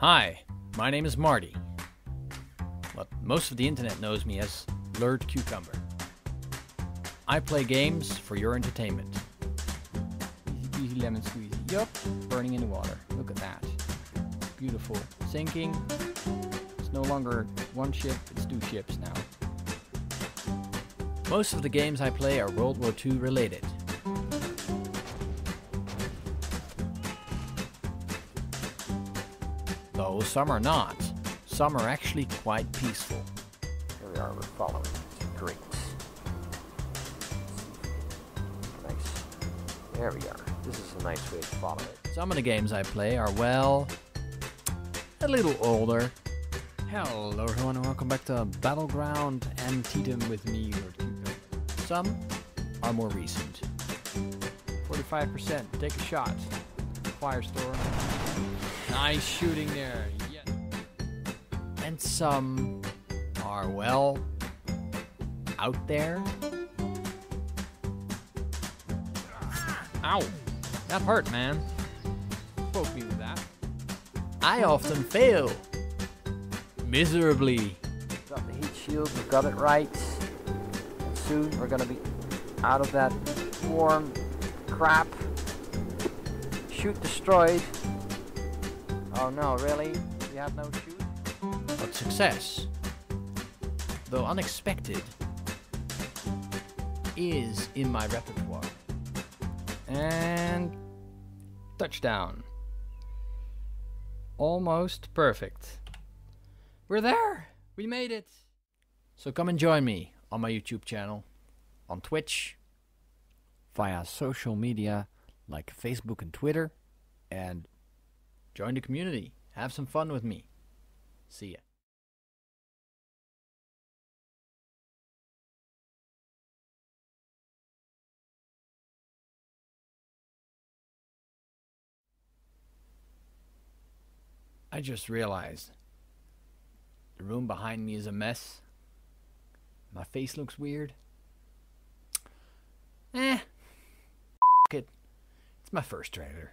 Hi, my name is Marty, but most of the internet knows me as Lord Cucumber. I play games for your entertainment. Easy peasy lemon squeezy. Yup, burning in the water. Look at that. Beautiful. Sinking. It's no longer one ship, it's two ships now. Most of the games I play are World War II related. Though some are not. Some are actually quite peaceful. Here we are, we're following drinks. Nice. There we are. This is a nice way to follow it. Some of the games I play are, well, a little older. Hello everyone and welcome back to Battleground Antietam with me, Lord Cucumber. Some are more recent. 45%, take a shot. Firestorm. Nice shooting there, yes. And some are, well, out there. Ow! That hurt, man. Spoke me with that. I often fail. Miserably. Got the heat shield, we got it right. And soon we're gonna be out of that warm crap. Shoot destroyed. Oh no, really? You have no shoot? But success, though unexpected, is in my repertoire. And touchdown. Almost perfect. We're there! We made it! So come and join me on my YouTube channel, on Twitch, via social media like Facebook and Twitter, and join the community. Have some fun with me. See ya. I just realized the room behind me is a mess. My face looks weird. Eh. F*** it. It's my first trailer.